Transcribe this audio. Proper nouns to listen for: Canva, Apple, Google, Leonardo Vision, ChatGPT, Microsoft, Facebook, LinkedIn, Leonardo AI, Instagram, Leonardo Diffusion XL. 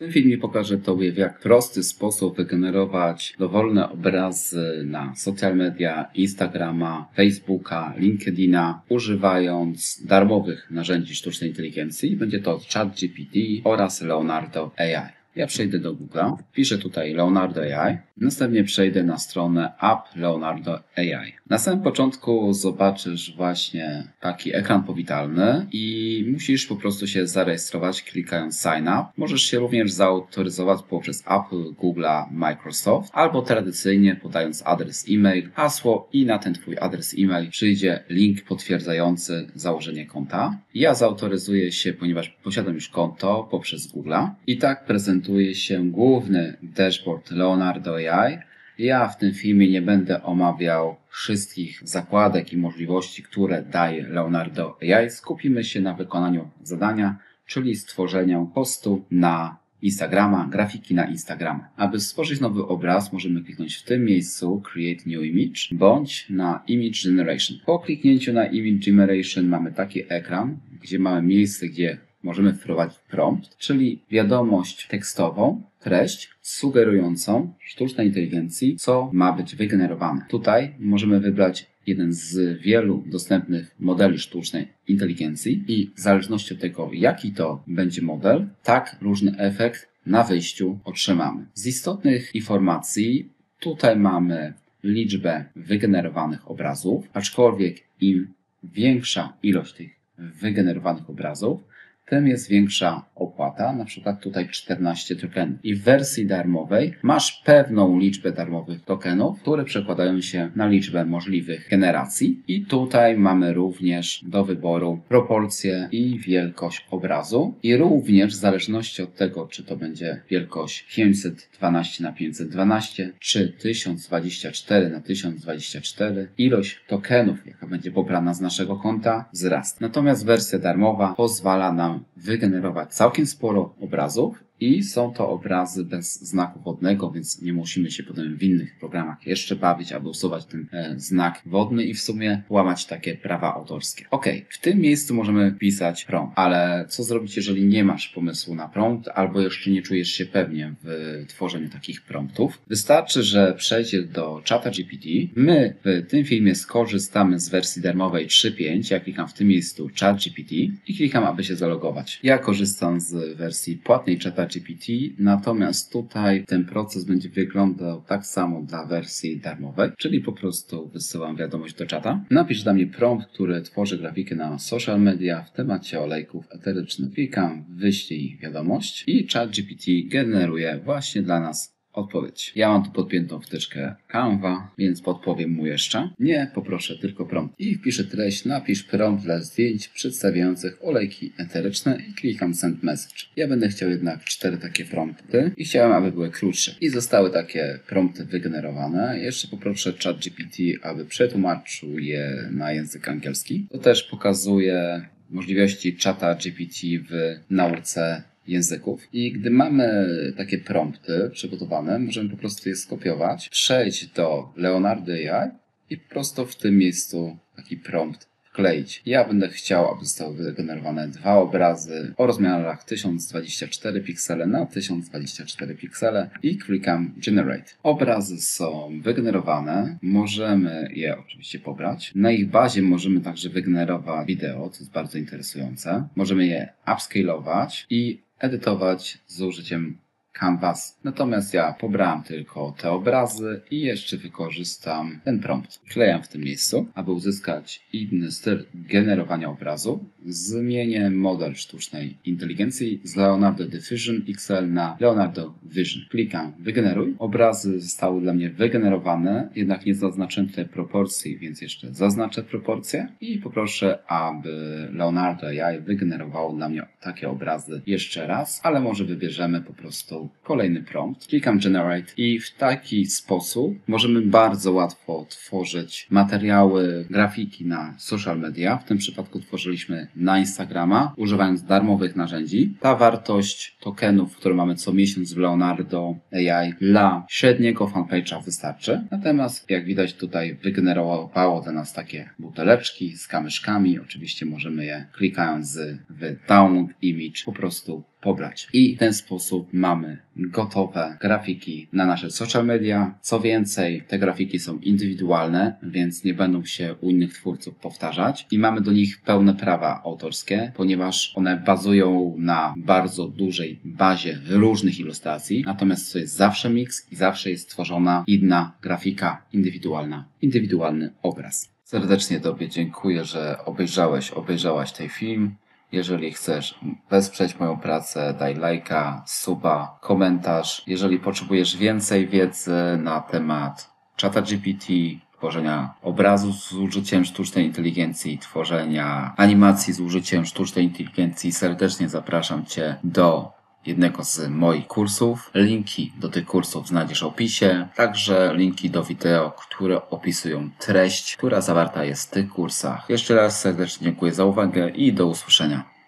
W tym filmie pokażę Tobie, w jak prosty sposób wygenerować dowolne obrazy na social media, Instagrama, Facebooka, LinkedIna, używając darmowych narzędzi sztucznej inteligencji. Będzie to ChatGPT oraz Leonardo AI. Ja przejdę do Google'a, wpiszę tutaj Leonardo AI, następnie przejdę na stronę App Leonardo AI. Na samym początku zobaczysz właśnie taki ekran powitalny i musisz po prostu się zarejestrować, klikając Sign Up. Możesz się również zautoryzować poprzez Apple, Google'a, Microsoft, albo tradycyjnie podając adres e-mail, hasło i na ten Twój adres e-mail przyjdzie link potwierdzający założenie konta. Ja zautoryzuję się, ponieważ posiadam już konto, poprzez Google'a i tak prezentuje się główny dashboard Leonardo AI. Ja w tym filmie nie będę omawiał wszystkich zakładek i możliwości, które daje Leonardo AI. Skupimy się na wykonaniu zadania, czyli stworzeniu postu na Instagrama, grafiki na Instagrama. Aby stworzyć nowy obraz, możemy kliknąć w tym miejscu Create New Image bądź na Image Generation. Po kliknięciu na Image Generation mamy taki ekran, gdzie mamy miejsce, gdzie możemy wprowadzić prompt, czyli wiadomość tekstową, treść sugerującą sztucznej inteligencji, co ma być wygenerowane. Tutaj możemy wybrać jeden z wielu dostępnych modeli sztucznej inteligencji i w zależności od tego, jaki to będzie model, tak różny efekt na wyjściu otrzymamy. Z istotnych informacji tutaj mamy liczbę wygenerowanych obrazów, aczkolwiek im większa ilość tych wygenerowanych obrazów, tym jest większa opłata, na przykład tutaj 14 tokenów. I w wersji darmowej masz pewną liczbę darmowych tokenów, które przekładają się na liczbę możliwych generacji. I tutaj mamy również do wyboru proporcje i wielkość obrazu. I również w zależności od tego, czy to będzie wielkość 512x512, czy 1024x1024, ilość tokenów, jaka będzie pobrana z naszego konta, wzrasta. Natomiast wersja darmowa pozwala nam wygenerować całkiem sporo obrazów i są to obrazy bez znaku wodnego, więc nie musimy się potem w innych programach jeszcze bawić, aby usuwać ten znak wodny i w sumie łamać takie prawa autorskie. Ok, w tym miejscu możemy pisać prompt, ale co zrobić, jeżeli nie masz pomysłu na prompt albo jeszcze nie czujesz się pewnie w tworzeniu takich promptów? Wystarczy, że przejdziesz do ChatGPT. My w tym filmie skorzystamy z wersji darmowej 3.5. Ja klikam w tym miejscu ChatGPT i klikam, aby się zalogować. Ja korzystam z wersji płatnej ChatGPT, natomiast tutaj ten proces będzie wyglądał tak samo dla wersji darmowej, czyli po prostu wysyłam wiadomość do czata. Napisz dla mnie prompt, który tworzy grafikę na social media w temacie olejków eterycznych. Klikam wyślij wiadomość i ChatGPT generuje właśnie dla nas odpowiedź. Ja mam tu podpiętą wtyczkę Canva, więc podpowiem mu jeszcze. Nie, poproszę tylko prompt. I wpiszę treść, napisz prompt dla zdjęć przedstawiających olejki eteryczne i klikam send message. Ja będę chciał jednak 4 takie prompty i chciałem, aby były krótsze. I zostały takie prompty wygenerowane. Jeszcze poproszę ChatGPT, aby przetłumaczył je na język angielski. To też pokazuje możliwości ChatGPT w nauce języków. I gdy mamy takie prompty przygotowane, możemy po prostu je skopiować, przejść do Leonardo AI i prosto w tym miejscu taki prompt wkleić. Ja będę chciał, aby zostały wygenerowane 2 obrazy o rozmiarach 1024 piksele na 1024 piksele i klikam Generate. Obrazy są wygenerowane, możemy je oczywiście pobrać. Na ich bazie możemy także wygenerować wideo, co jest bardzo interesujące. Możemy je upscalować i edytować z użyciem Canvas. Natomiast ja pobrałem tylko te obrazy i jeszcze wykorzystam ten prompt. Klejam w tym miejscu, aby uzyskać inny styl generowania obrazu. Zmienię model sztucznej inteligencji z Leonardo Diffusion XL na Leonardo Vision. Klikam wygeneruj. Obrazy zostały dla mnie wygenerowane, jednak nie zaznaczyłem tutaj proporcji, więc jeszcze zaznaczę proporcje i poproszę, aby Leonardo AI wygenerowało dla mnie takie obrazy jeszcze raz, ale może wybierzemy po prostu kolejny prompt. Klikam Generate i w taki sposób możemy bardzo łatwo tworzyć materiały, grafiki na social media. W tym przypadku tworzyliśmy na Instagrama, używając darmowych narzędzi. Ta wartość tokenów, które mamy co miesiąc w Leonardo AI dla średniego fanpage'a wystarczy. Natomiast jak widać tutaj wygenerowało dla nas takie buteleczki z kamyszkami. Oczywiście możemy je klikając w Download Image po prostu pobrać. I w ten sposób mamy gotowe grafiki na nasze social media. Co więcej, te grafiki są indywidualne, więc nie będą się u innych twórców powtarzać i mamy do nich pełne prawa autorskie, ponieważ one bazują na bardzo dużej bazie różnych ilustracji, natomiast to jest zawsze miks i zawsze jest tworzona inna grafika indywidualna, indywidualny obraz. Serdecznie Tobie dziękuję, że obejrzałaś ten film. Jeżeli chcesz wesprzeć moją pracę, daj lajka, suba, komentarz. Jeżeli potrzebujesz więcej wiedzy na temat ChatGPT, tworzenia obrazu z użyciem sztucznej inteligencji, tworzenia animacji z użyciem sztucznej inteligencji, serdecznie zapraszam Cię do jednego z moich kursów. Linki do tych kursów znajdziesz w opisie, także linki do wideo, które opisują treść, która zawarta jest w tych kursach. Jeszcze raz serdecznie dziękuję za uwagę i do usłyszenia.